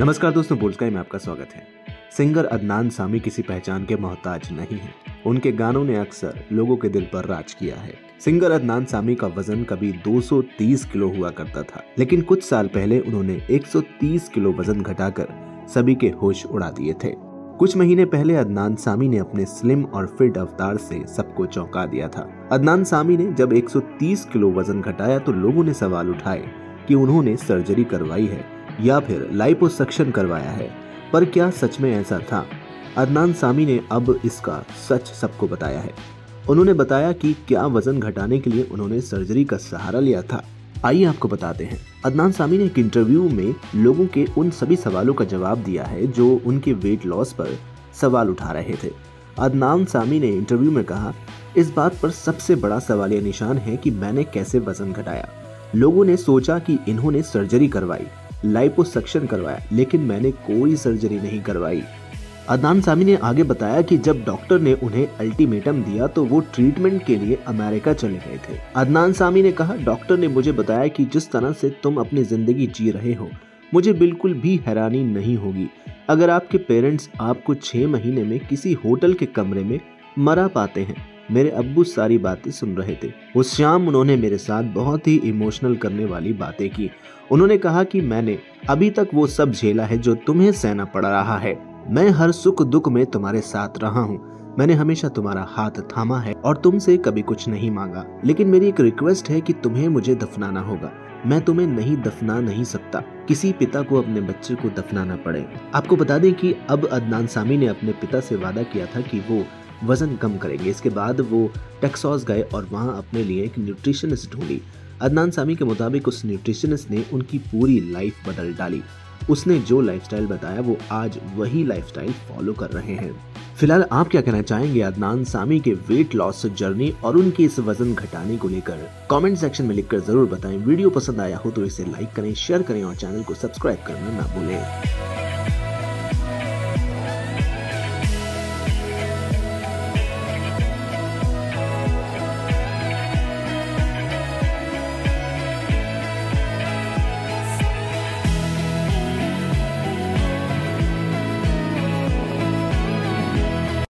नमस्कार दोस्तों, बोल्डस्काई में आपका स्वागत है। सिंगर अदनान सामी किसी पहचान के मोहताज नहीं है। उनके गानों ने अक्सर लोगों के दिल पर राज किया है। सिंगर अदनान सामी का वजन कभी 230 किलो हुआ करता था, लेकिन कुछ साल पहले उन्होंने 130 किलो वजन घटाकर सभी के होश उड़ा दिए थे। कुछ महीने पहले अदनान सामी ने अपने स्लिम और फिट अवतार से सबको चौंका दिया था। अदनान सामी ने जब 130 किलो वजन घटाया तो लोगों ने सवाल उठाए कि उन्होंने सर्जरी करवाई है या फिर लाइपोसक्शन करवाया है, पर क्या सच में ऐसा था? अदनान सामी ने अब इसका सच सबको बताया है। उन्होंने बताया कि क्या वजन घटाने के लिए उन्होंने सर्जरी का सहारा लिया था। आइए आपको बताते हैं। अदनान सामी ने एक इंटरव्यू में लोगों के उन सभी सवालों का जवाब दिया है जो उनके वेट लॉस पर सवाल उठा रहे थे। अदनान सामी ने इंटरव्यू में कहा, इस बात पर सबसे बड़ा सवालिया निशान है कि मैंने कैसे वजन घटाया। लोगों ने सोचा कि इन्होंने सर्जरी करवाई, लाइपोसक्शन करवाया, लेकिन मैंने कोई सर्जरी नहीं करवाई। अदनान सामी ने आगे बताया कि जब डॉक्टर ने उन्हें अल्टीमेटम दिया तो वो ट्रीटमेंट के लिए अमेरिका चले गए थे। अदनान सामी ने कहा, डॉक्टर ने मुझे बताया कि जिस तरह से तुम अपनी जिंदगी जी रहे हो, मुझे बिल्कुल भी हैरानी नहीं होगी अगर आपके पेरेंट्स आपको 6 महीने में किसी होटल के कमरे में मरा पाते हैं। मेरे अब्बू सारी बातें सुन रहे थे। उस शाम उन्होंने मेरे साथ बहुत ही इमोशनल करने वाली बातें की। उन्होंने कहा कि मैंने अभी तक वो सब झेला है जो तुम्हें सहना पड़ रहा है। मैं हर सुख दुख में तुम्हारे साथ रहा हूँ। मैंने हमेशा तुम्हारा हाथ थामा है और तुमसे कभी कुछ नहीं मांगा, लेकिन मेरी एक रिक्वेस्ट है कि तुम्हें मुझे दफनाना होगा। मैं तुम्हें दफना नहीं सकता। किसी पिता को अपने बच्चे को दफनाना पड़े। आपको बता दें कि अब अदनान सामी ने अपने पिता से वादा किया था कि वो वजन कम करेंगे। इसके बाद वो टेक्सास गए और वहाँ अपने लिए एक न्यूट्रिशनिस्ट ढूंढी। अदनान सामी के मुताबिक उस न्यूट्रिशनिस्ट ने उनकी पूरी लाइफ बदल डाली। उसने जो लाइफस्टाइल बताया वो आज वही लाइफस्टाइल फॉलो कर रहे हैं। फिलहाल आप क्या कहना चाहेंगे अदनान सामी के वेट लॉस जर्नी और उनके इस वजन घटाने को लेकर? कमेंट सेक्शन में लिखकर जरूर बताएं। वीडियो पसंद आया हो तो इसे लाइक करें, शेयर करें और चैनल को सब्सक्राइब करना ना भूलें।